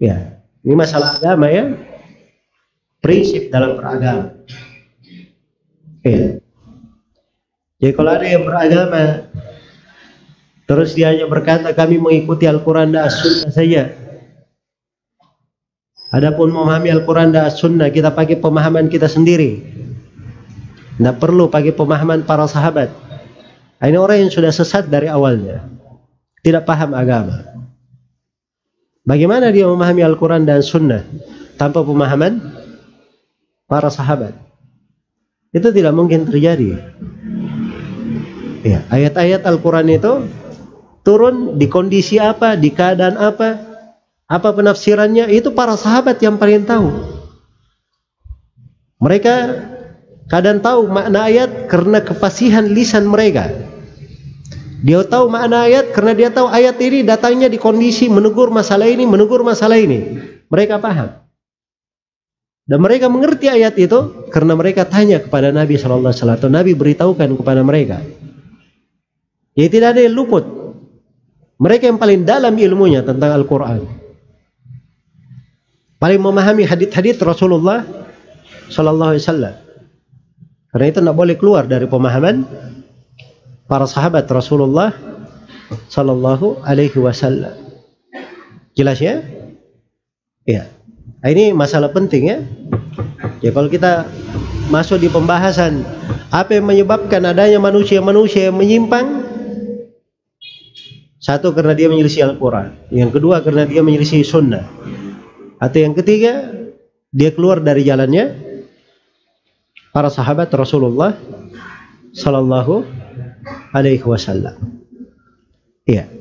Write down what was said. Ya, ini masalah agama ya. Prinsip dalam beragama. Ya. Jadi kalau ada yang beragama terus dia hanya berkata kami mengikuti Al-Qur'an dan As-Sunnah saja. Adapun memahami Al-Qur'an dan As-Sunnah kita pakai pemahaman kita sendiri. Tidak perlu pakai pemahaman para sahabat. Ini orang yang sudah sesat dari awalnya. Tidak paham agama. Bagaimana dia memahami Al-Quran dan Sunnah tanpa pemahaman para sahabat? Itu tidak mungkin terjadi. Ya, ayat-ayat Al-Quran itu turun di kondisi apa, di keadaan apa penafsirannya, itu para sahabat yang paling tahu. Mereka kadang tahu makna ayat karena kefasihan lisan mereka. Dia tahu makna ayat karena dia tahu ayat ini datangnya di kondisi menegur masalah ini. Mereka paham. Dan mereka mengerti ayat itu karena mereka tanya kepada Nabi sallallahu alaihi wasallam. Nabi beritahukan kepada mereka. Jadi tidak ada yang luput. Mereka yang paling dalam ilmunya tentang Al-Qur'an. Paling memahami hadits-hadits Rasulullah sallallahu alaihi wasallam. Karena itu tidak boleh keluar dari pemahaman para sahabat Rasulullah sallallahu alaihi wasallam. Jelas ya? Ya. Ini masalah penting ya. Ya, kalau kita masuk di pembahasan apa yang menyebabkan adanya manusia-manusia yang menyimpang, satu karena dia menyelisih Al-Qur'an, yang kedua karena dia menyelisih sunnah, atau yang ketiga dia keluar dari jalannya para sahabat Rasulullah sallallahu alaihi wasallam. Iya.